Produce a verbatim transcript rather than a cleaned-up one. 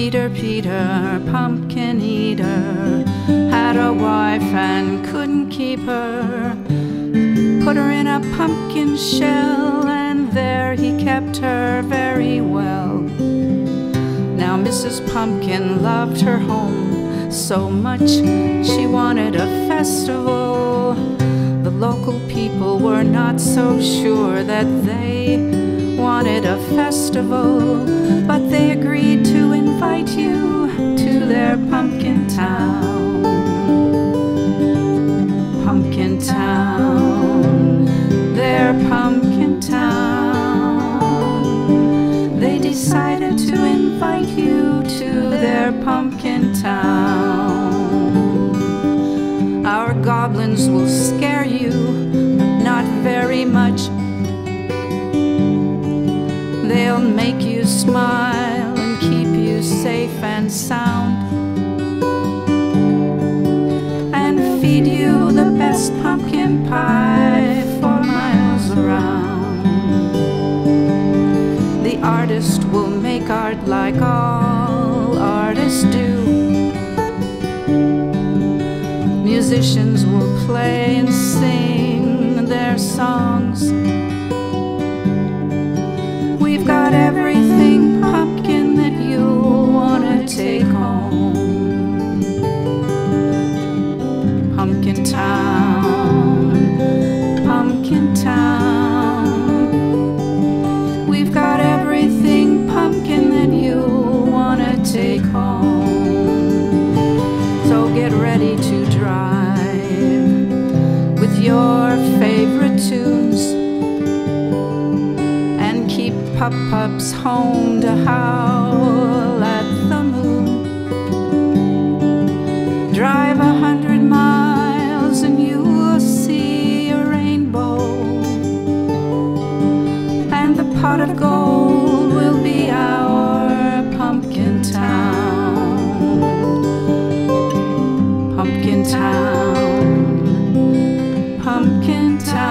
Peter, Peter, pumpkin eater, had a wife and couldn't keep her. Put her in a pumpkin shell, and there he kept her very well. Now Missus Pumpkin loved her home so much, she wanted a festival. The local people were not so sure that they wanted a festival, but they agreed to invite you to their pumpkin town. Pumpkin town, their pumpkin town. They decided to invite you to their pumpkin town. Our goblins will scare you, but not very much. They'll make you smile and keep you safe and sound, and feed you the best pumpkin pie for miles around. The artist will make art like all artists do. Musicians will play and sing their songs. We've got everything pumpkin that you'll wanna take home. Pumpkin town, pumpkin town. We've got everything pumpkin that you'll wanna take home. So get ready to drive with your favorite tunes. Pup-pups home to howl at the moon. Drive a hundred miles and you will see a rainbow, and the pot of gold will be our pumpkin town. Pumpkin town, pumpkin town.